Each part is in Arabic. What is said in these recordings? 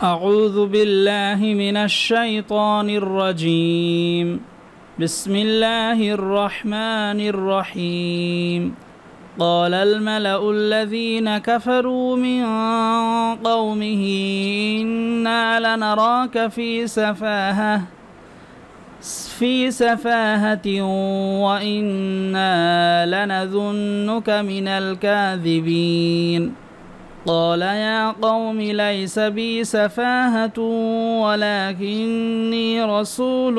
أعوذ بالله من الشيطان الرجيم. بسم الله الرحمن الرحيم. قال الملأ الذين كفروا من قومه إنا لنراك في سفاهة وإنا لنظنك من الكاذبين. قال يا قوم ليس بي سفاهة ولكني رسول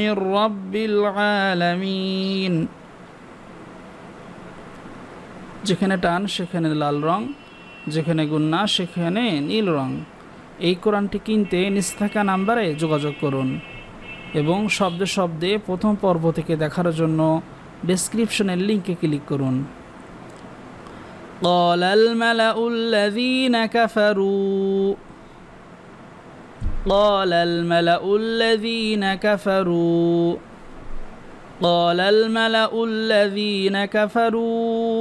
من رب العالمين. যেখানে টান সেখানে লাল রং, যেখানে গুন্না সেখানে নীল রং। এই কোরআনটি কিনতে নিচ থাকা নাম্বারে যোগাযোগ করুন এবং শব্দে শব্দে প্রথম পর্ব থেকে দেখার জন্য ডেসক্রিপশনের লিঙ্কে ক্লিক করুন। قال الملأ الذين كفروا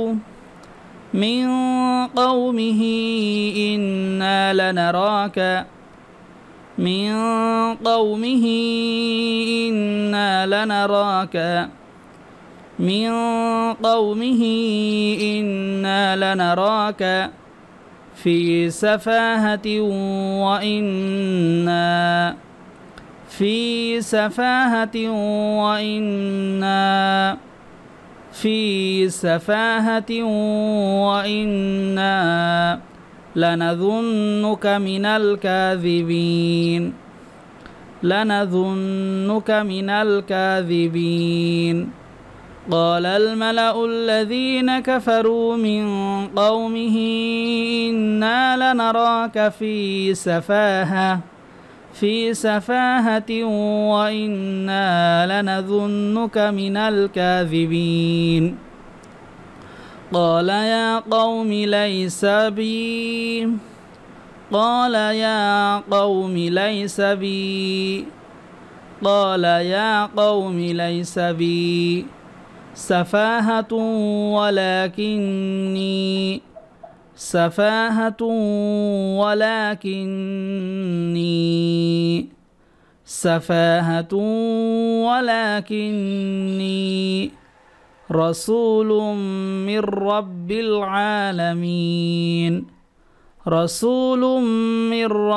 من قومه إنا لنراك من قومه إنا لنراك في سفاهة وإنا لنظنك من الكاذبين قال الملأ الذين كفروا من قومه إنا لنراك في سفاهة وإنا لنظنك من الكاذبين. قال يا قوم ليس بي سفاهة ولكني رسول من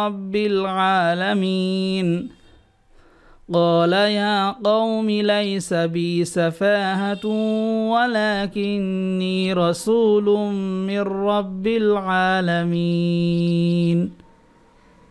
رب العالمين قال يا قوم ليس بي سفاهة ولكني رسول من رب العالمين.